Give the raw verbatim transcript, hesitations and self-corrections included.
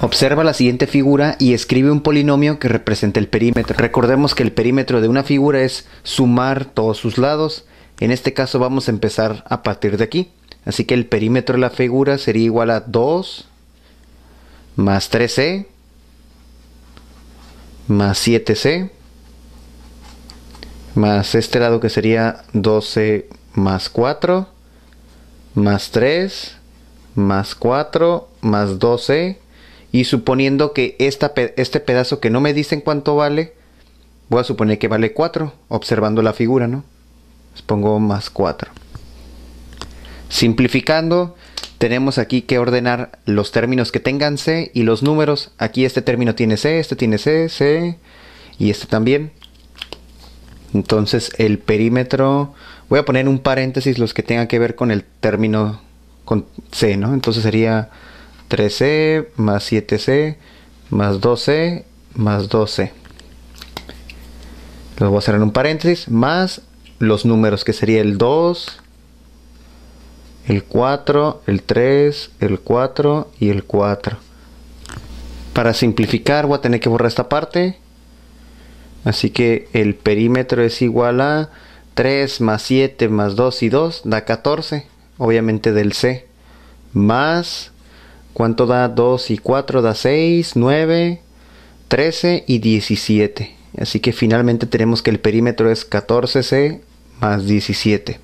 Observa la siguiente figura y escribe un polinomio que represente el perímetro. Recordemos que el perímetro de una figura es sumar todos sus lados. En este caso vamos a empezar a partir de aquí. Así que el perímetro de la figura sería igual a dos más tres c más siete c más este lado que sería doce más cuatro más tres más cuatro más doce. Y suponiendo que esta, este pedazo que no me dicen cuánto vale, voy a suponer que vale cuatro, observando la figura, ¿no? Les pongo más cuatro. Simplificando, tenemos aquí que ordenar los términos que tengan C y los números. Aquí este término tiene C, este tiene C, C y este también. Entonces el perímetro, voy a poner un paréntesis los que tengan que ver con el término con C, ¿no? Entonces sería tres c más siete c más doce más doce. Los voy a hacer en un paréntesis más los números que sería el dos, el cuatro, el tres, el cuatro y el cuatro. Para simplificar voy a tener que borrar esta parte. Así que el perímetro es igual a tres más siete más dos y dos da catorce, obviamente del C, más ¿cuánto da dos y cuatro? Da seis, nueve, trece y diecisiete. Así que finalmente tenemos que el perímetro es catorce c más diecisiete.